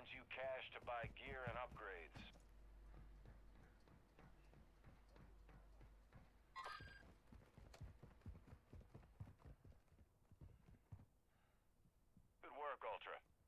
earns you cash to buy gear and upgrades. Good work, Ultra.